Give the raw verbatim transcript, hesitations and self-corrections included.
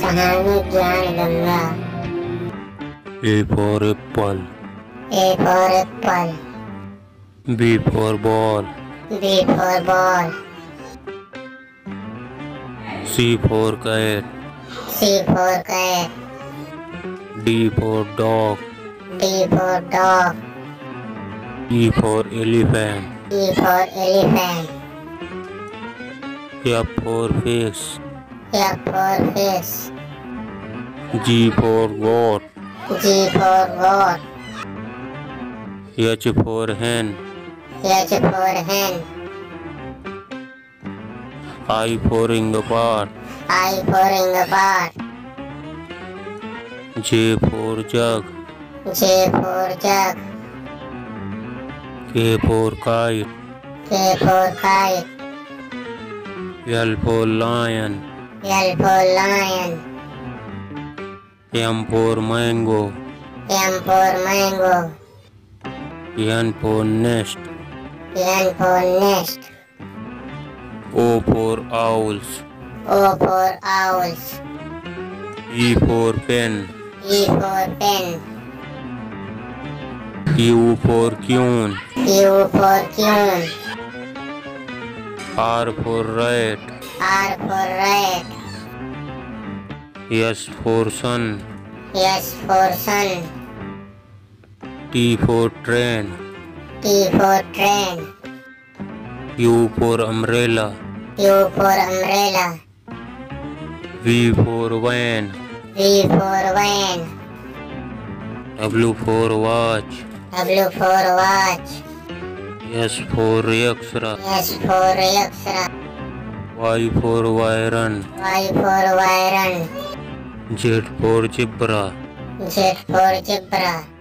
सहनी ज्ञान Ganga. A for apple, A for apple। B for ball, B for ball। C for cat, C for cat। D for dog, D for dog। E for elephant, E for elephant। F for fish, F for fish। G for goat, G for goat। H for hen, H for hen। I for ingwer, I for ingwer। J for jug, J for jug। K for kite, K for kite। L for lion, L for lion। M for mango, M for mango। N for nest, N for nest। O for owls, O for owls। E for pen, E for pen। Q for queen, Q for queen। R for rat, R for rat। S for sun, S for sun। T for train, T for train। U for umbrella, U for umbrella। V for van, V for van। W for watch, W for watch। S for yakshara, S for yakshara। Y for Vairan, Y for Vairan। Z for zebra, Z for zebra।